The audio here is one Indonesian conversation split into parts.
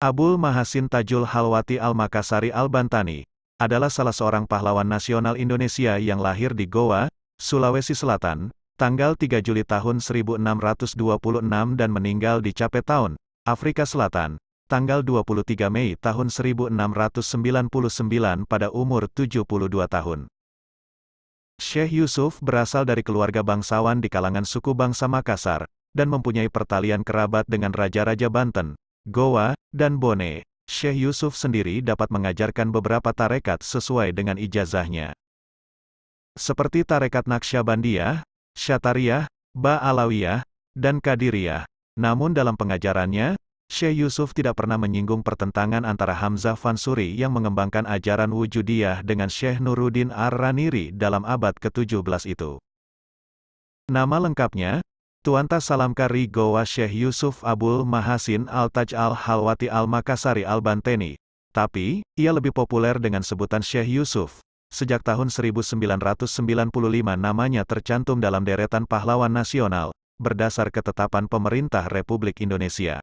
Abul Mahasin Tajul Halwati Al-Makassari Al-Bantani, adalah salah seorang pahlawan nasional Indonesia yang lahir di Gowa, Sulawesi Selatan, tanggal 3 Juli tahun 1626 dan meninggal di Cape Town, Afrika Selatan, tanggal 23 Mei tahun 1699 pada umur 72 tahun. Syekh Yusuf berasal dari keluarga bangsawan di kalangan suku bangsa Makassar, dan mempunyai pertalian kerabat dengan raja-raja Banten, Gowa, dan Bone. Syekh Yusuf sendiri dapat mengajarkan beberapa tarekat sesuai dengan ijazahnya. Seperti tarekat Naqsyabandiyah, Syatariyah, Ba'alawiyah, dan Qadiriyah. Namun dalam pengajarannya, Syekh Yusuf tidak pernah menyinggung pertentangan antara Hamzah Fansuri yang mengembangkan ajaran Wujudiyah dengan Syekh Nuruddin Ar-Raniri dalam abad ke-17 itu. Nama lengkapnya, Tuanta Salamkari Gowa Syekh Yusuf Abul Mahasin Al-Taj Al-Halwati Al-Makassari Al-Bantani, tapi ia lebih populer dengan sebutan Syekh Yusuf. Sejak tahun 1995 namanya tercantum dalam deretan pahlawan nasional, berdasar ketetapan pemerintah Republik Indonesia.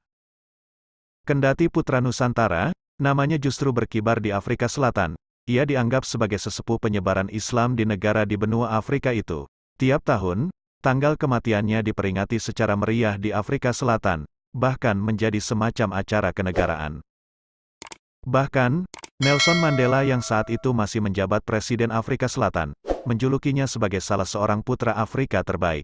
Kendati putra Nusantara, namanya justru berkibar di Afrika Selatan. Ia dianggap sebagai sesepuh penyebaran Islam di negara di benua Afrika itu. Tiap tahun, tanggal kematiannya diperingati secara meriah di Afrika Selatan, bahkan menjadi semacam acara kenegaraan. Bahkan, Nelson Mandela yang saat itu masih menjabat Presiden Afrika Selatan, menjulukinya sebagai salah seorang putra Afrika terbaik.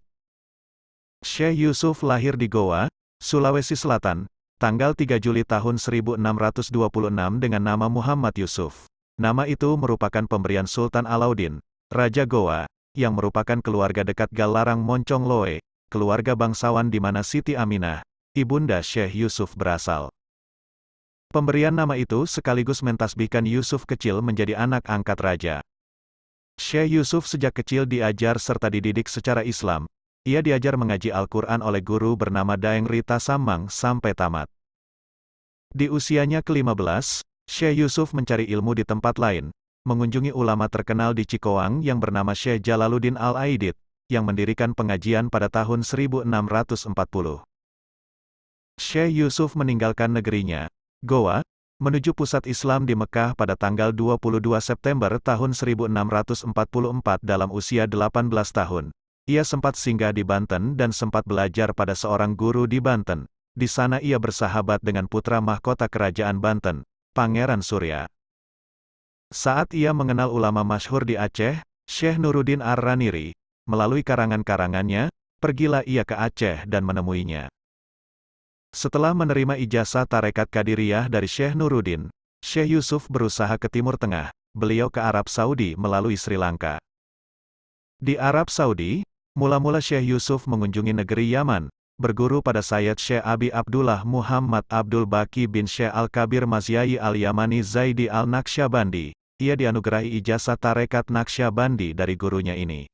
Syekh Yusuf lahir di Gowa, Sulawesi Selatan, tanggal 3 Juli tahun 1626 dengan nama Muhammad Yusuf. Nama itu merupakan pemberian Sultan Alauddin, Raja Gowa, yang merupakan keluarga dekat Galarang Moncong Loe, keluarga bangsawan di mana Siti Aminah, ibunda Syekh Yusuf berasal. Pemberian nama itu sekaligus mentasbihkan Yusuf kecil menjadi anak angkat raja. Syekh Yusuf sejak kecil diajar serta dididik secara Islam. Ia diajar mengaji Al-Quran oleh guru bernama Daeng Rita Samang sampai tamat. Di usianya ke-15, Syekh Yusuf mencari ilmu di tempat lain, mengunjungi ulama terkenal di Cikoang yang bernama Syekh Jalaluddin Al-Aidit, yang mendirikan pengajian pada tahun 1640. Syekh Yusuf meninggalkan negerinya, Gowa, menuju pusat Islam di Mekkah pada tanggal 22 September tahun 1644 dalam usia 18 tahun. Ia sempat singgah di Banten dan sempat belajar pada seorang guru di Banten. Di sana ia bersahabat dengan putra mahkota kerajaan Banten, Pangeran Surya. Saat ia mengenal ulama masyhur di Aceh, Syekh Nuruddin Ar-Raniri, melalui karangan-karangannya, pergilah ia ke Aceh dan menemuinya. Setelah menerima ijazah tarekat Qadiriyah dari Syekh Nuruddin, Syekh Yusuf berusaha ke Timur Tengah, beliau ke Arab Saudi melalui Sri Lanka. Di Arab Saudi, mula-mula Syekh Yusuf mengunjungi negeri Yaman, berguru pada Sayyid Syekh Abi Abdullah Muhammad Abdul Baqi bin Syekh Al-Kabir Mazyai Al-Yamani Zaidi Al-Naqsyabandi. Ia dianugerahi ijazah tarekat Naqsyabandi dari gurunya ini.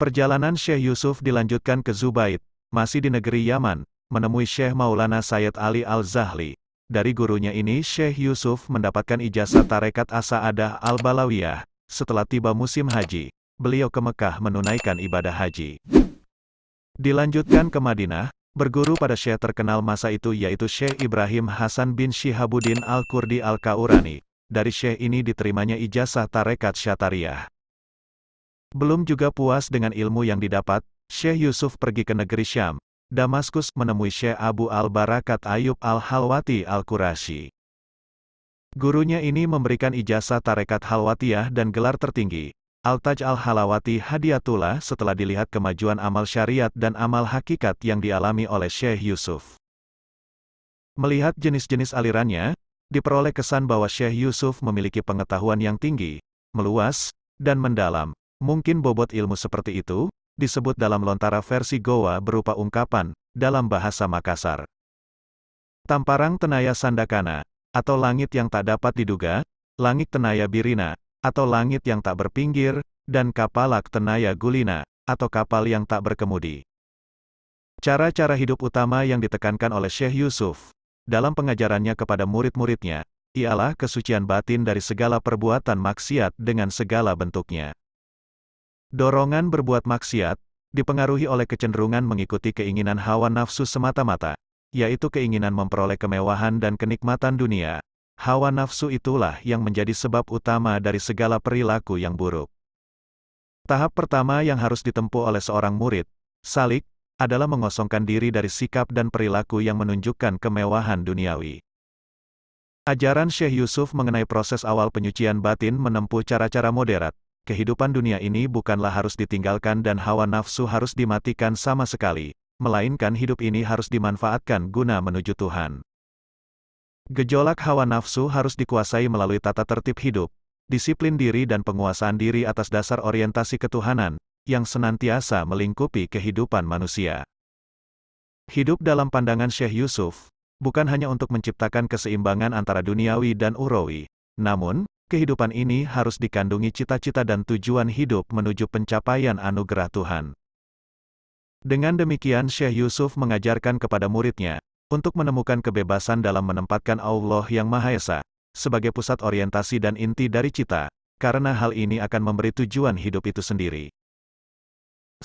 Perjalanan Syekh Yusuf dilanjutkan ke Zubaid, masih di negeri Yaman, menemui Syekh Maulana Sayyid Ali Al-Zahli. Dari gurunya ini Syekh Yusuf mendapatkan ijazah tarekat Asa'adah Al-Balawiyah. Setelah tiba musim haji, beliau ke Mekah menunaikan ibadah haji. Dilanjutkan ke Madinah, berguru pada syekh terkenal masa itu yaitu Syekh Ibrahim Hasan bin Syihabuddin Al-Qurdi Al-Kaurani. Dari syekh ini diterimanya ijazah tarekat Syatariyah. Belum juga puas dengan ilmu yang didapat, Syekh Yusuf pergi ke negeri Syam, Damaskus, menemui Syekh Abu Al-Barakat Ayub Al-Halwati Al-Qurashi. Gurunya ini memberikan ijazah tarekat Halwatiyah dan gelar tertinggi, Al-Taj Al-Halawati Hadiatullah, setelah dilihat kemajuan amal syariat dan amal hakikat yang dialami oleh Syekh Yusuf. Melihat jenis-jenis alirannya, diperoleh kesan bahwa Syekh Yusuf memiliki pengetahuan yang tinggi, meluas, dan mendalam. Mungkin bobot ilmu seperti itu disebut dalam lontara versi Gowa berupa ungkapan dalam bahasa Makassar. Tamparang Tenaya Sandakana, atau langit yang tak dapat diduga, langit Tenaya Birina, atau langit yang tak berpinggir, dan Kapalak Tenaya Gulina, atau kapal yang tak berkemudi. Cara-cara hidup utama yang ditekankan oleh Syekh Yusuf dalam pengajarannya kepada murid-muridnya, ialah kesucian batin dari segala perbuatan maksiat dengan segala bentuknya. Dorongan berbuat maksiat dipengaruhi oleh kecenderungan mengikuti keinginan hawa nafsu semata-mata, yaitu keinginan memperoleh kemewahan dan kenikmatan dunia. Hawa nafsu itulah yang menjadi sebab utama dari segala perilaku yang buruk. Tahap pertama yang harus ditempuh oleh seorang murid, salik, adalah mengosongkan diri dari sikap dan perilaku yang menunjukkan kemewahan duniawi. Ajaran Syekh Yusuf mengenai proses awal penyucian batin menempuh cara-cara moderat. Kehidupan dunia ini bukanlah harus ditinggalkan dan hawa nafsu harus dimatikan sama sekali, melainkan hidup ini harus dimanfaatkan guna menuju Tuhan. Gejolak hawa nafsu harus dikuasai melalui tata tertib hidup, disiplin diri dan penguasaan diri atas dasar orientasi ketuhanan, yang senantiasa melingkupi kehidupan manusia. Hidup dalam pandangan Syekh Yusuf, bukan hanya untuk menciptakan keseimbangan antara duniawi dan ukhrawi, namun, kehidupan ini harus dikandungi cita-cita dan tujuan hidup menuju pencapaian anugerah Tuhan. Dengan demikian Syekh Yusuf mengajarkan kepada muridnya, untuk menemukan kebebasan dalam menempatkan Allah yang Maha Esa sebagai pusat orientasi dan inti dari cita, karena hal ini akan memberi tujuan hidup itu sendiri.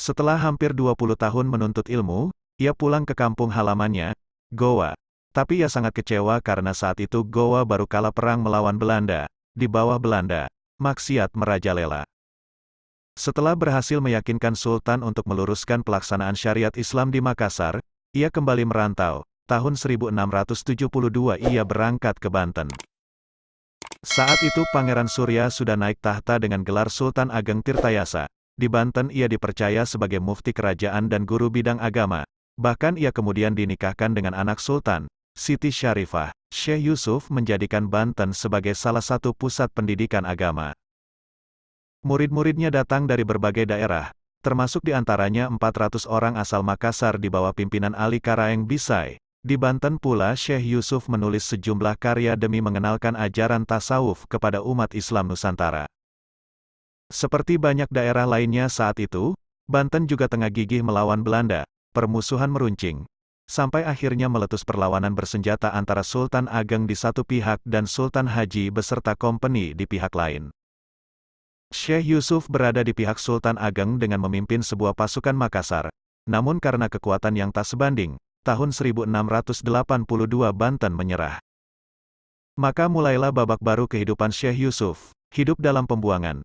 Setelah hampir 20 tahun menuntut ilmu, ia pulang ke kampung halamannya, Gowa. Tapi ia sangat kecewa karena saat itu Gowa baru kalah perang melawan Belanda. Di bawah Belanda, maksiat merajalela. Setelah berhasil meyakinkan Sultan untuk meluruskan pelaksanaan syariat Islam di Makassar, ia kembali merantau. Tahun 1672 ia berangkat ke Banten. Saat itu Pangeran Surya sudah naik tahta dengan gelar Sultan Ageng Tirtayasa. Di Banten ia dipercaya sebagai mufti kerajaan dan guru bidang agama. Bahkan ia kemudian dinikahkan dengan anak Sultan, Siti Syarifah. Syekh Yusuf menjadikan Banten sebagai salah satu pusat pendidikan agama. Murid-muridnya datang dari berbagai daerah, termasuk diantaranya 400 orang asal Makassar di bawah pimpinan Ali Karaeng Bisai. Di Banten pula Syekh Yusuf menulis sejumlah karya demi mengenalkan ajaran tasawuf kepada umat Islam Nusantara. Seperti banyak daerah lainnya saat itu, Banten juga tengah gigih melawan Belanda, permusuhan meruncing, sampai akhirnya meletus perlawanan bersenjata antara Sultan Ageng di satu pihak dan Sultan Haji beserta kompeni di pihak lain. Syekh Yusuf berada di pihak Sultan Ageng dengan memimpin sebuah pasukan Makassar, namun karena kekuatan yang tak sebanding, tahun 1682 Banten menyerah. Maka mulailah babak baru kehidupan Syekh Yusuf, hidup dalam pembuangan.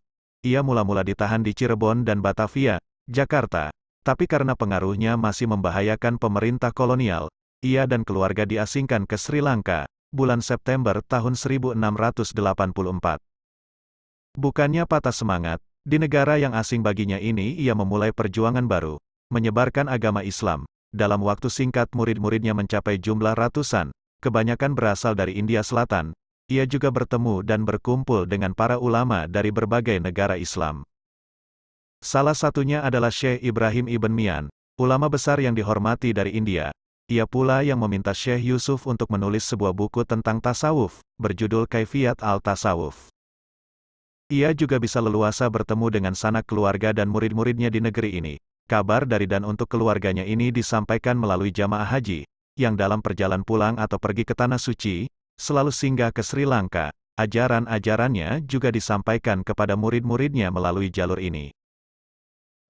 Ia mula-mula ditahan di Cirebon dan Batavia, Jakarta, tapi karena pengaruhnya masih membahayakan pemerintah kolonial, ia dan keluarga diasingkan ke Sri Lanka, bulan September tahun 1684. Bukannya patah semangat, di negara yang asing baginya ini ia memulai perjuangan baru, menyebarkan agama Islam. Dalam waktu singkat murid-muridnya mencapai jumlah ratusan, kebanyakan berasal dari India Selatan. Ia juga bertemu dan berkumpul dengan para ulama dari berbagai negara Islam. Salah satunya adalah Syekh Ibrahim Ibn Mian, ulama besar yang dihormati dari India. Ia pula yang meminta Syekh Yusuf untuk menulis sebuah buku tentang tasawuf, berjudul Kaifiyat Al-Tasawuf. Ia juga bisa leluasa bertemu dengan sanak keluarga dan murid-muridnya di negeri ini. Kabar dari dan untuk keluarganya ini disampaikan melalui jamaah haji, yang dalam perjalanan pulang atau pergi ke Tanah Suci, selalu singgah ke Sri Lanka. Ajaran-ajarannya juga disampaikan kepada murid-muridnya melalui jalur ini.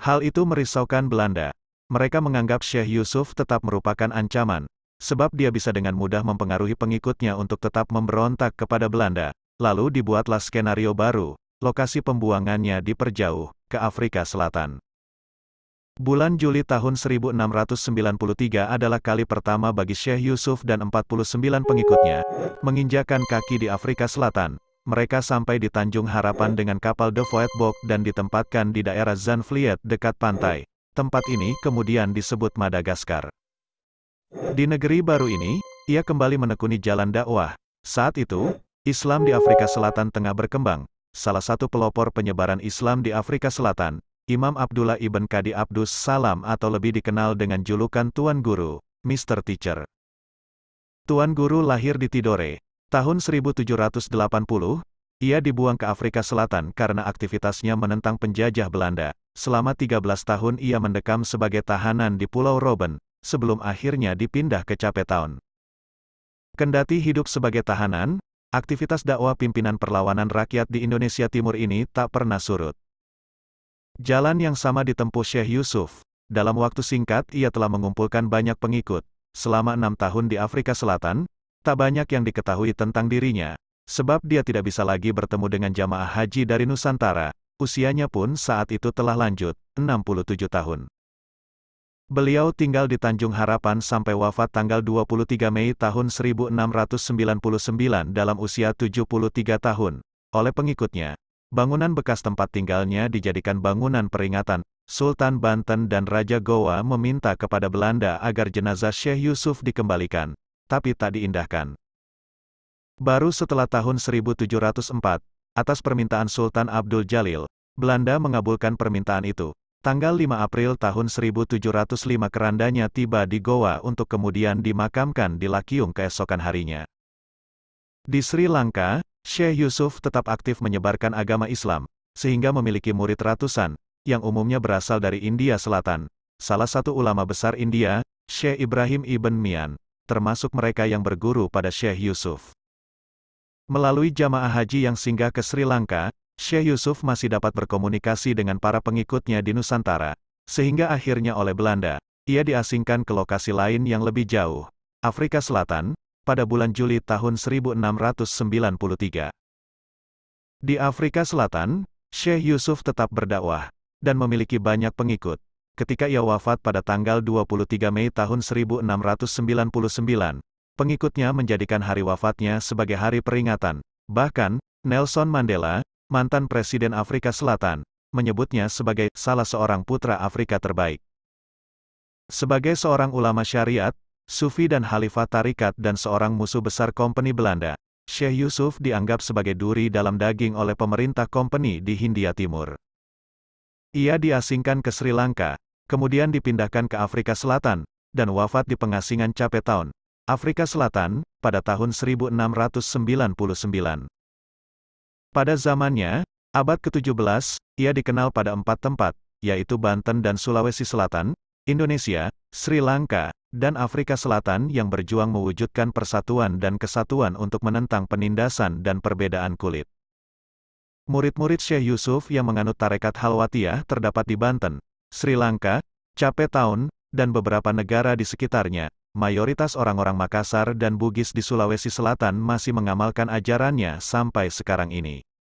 Hal itu merisaukan Belanda. Mereka menganggap Syekh Yusuf tetap merupakan ancaman, sebab dia bisa dengan mudah mempengaruhi pengikutnya untuk tetap memberontak kepada Belanda. Lalu dibuatlah skenario baru, lokasi pembuangannya diperjauh, ke Afrika Selatan. Bulan Juli tahun 1693 adalah kali pertama bagi Syekh Yusuf dan 49 pengikutnya menginjakan kaki di Afrika Selatan. Mereka sampai di Tanjung Harapan dengan kapal De Voetbok dan ditempatkan di daerah Zandvliet dekat pantai. Tempat ini kemudian disebut Madagaskar. Di negeri baru ini, ia kembali menekuni jalan dakwah. Saat itu, Islam di Afrika Selatan tengah berkembang. Salah satu pelopor penyebaran Islam di Afrika Selatan, Imam Abdullah ibn Kadi Abdus Salam atau lebih dikenal dengan julukan Tuan Guru, Mr. Teacher. Tuan Guru lahir di Tidore, tahun 1780, ia dibuang ke Afrika Selatan karena aktivitasnya menentang penjajah Belanda. Selama 13 tahun ia mendekam sebagai tahanan di Pulau Robben, sebelum akhirnya dipindah ke Cape Town. Kendati hidup sebagai tahanan, aktivitas dakwah pimpinan perlawanan rakyat di Indonesia Timur ini tak pernah surut. Jalan yang sama ditempuh Syekh Yusuf. Dalam waktu singkat ia telah mengumpulkan banyak pengikut, selama 6 tahun di Afrika Selatan, tak banyak yang diketahui tentang dirinya, sebab dia tidak bisa lagi bertemu dengan jamaah haji dari Nusantara, usianya pun saat itu telah lanjut, 67 tahun. Beliau tinggal di Tanjung Harapan sampai wafat tanggal 23 Mei tahun 1699 dalam usia 73 tahun. Oleh pengikutnya, bangunan bekas tempat tinggalnya dijadikan bangunan peringatan. Sultan Banten dan Raja Gowa meminta kepada Belanda agar jenazah Syekh Yusuf dikembalikan, tapi tak diindahkan. Baru setelah tahun 1704, atas permintaan Sultan Abdul Jalil, Belanda mengabulkan permintaan itu. Tanggal 5 April tahun 1705 kerandanya tiba di Gowa untuk kemudian dimakamkan di Lakyung keesokan harinya. Di Sri Lanka, Syekh Yusuf tetap aktif menyebarkan agama Islam, sehingga memiliki murid ratusan, yang umumnya berasal dari India Selatan. Salah satu ulama besar India, Syekh Ibrahim Ibn Mian, termasuk mereka yang berguru pada Syekh Yusuf. Melalui jamaah haji yang singgah ke Sri Lanka, Syekh Yusuf masih dapat berkomunikasi dengan para pengikutnya di Nusantara, sehingga akhirnya oleh Belanda, ia diasingkan ke lokasi lain yang lebih jauh, Afrika Selatan, pada bulan Juli tahun 1693. Di Afrika Selatan, Syekh Yusuf tetap berdakwah, dan memiliki banyak pengikut. Ketika ia wafat pada tanggal 23 Mei tahun 1699, pengikutnya menjadikan hari wafatnya sebagai hari peringatan, bahkan, Nelson Mandela, mantan Presiden Afrika Selatan, menyebutnya sebagai salah seorang putra Afrika terbaik. Sebagai seorang ulama syariat, sufi dan khalifah tarikat dan seorang musuh besar Kompeni Belanda, Syekh Yusuf dianggap sebagai duri dalam daging oleh pemerintah Kompeni di Hindia Timur. Ia diasingkan ke Sri Lanka, kemudian dipindahkan ke Afrika Selatan, dan wafat di pengasingan Cape Town, Afrika Selatan, pada tahun 1699. Pada zamannya, abad ke-17, ia dikenal pada 4 tempat, yaitu Banten dan Sulawesi Selatan, Indonesia, Sri Lanka, dan Afrika Selatan yang berjuang mewujudkan persatuan dan kesatuan untuk menentang penindasan dan perbedaan kulit. Murid-murid Syekh Yusuf yang menganut tarekat Halwatiyah terdapat di Banten, Sri Lanka, Cape Town, dan beberapa negara di sekitarnya. Mayoritas orang-orang Makassar dan Bugis di Sulawesi Selatan masih mengamalkan ajarannya sampai sekarang ini.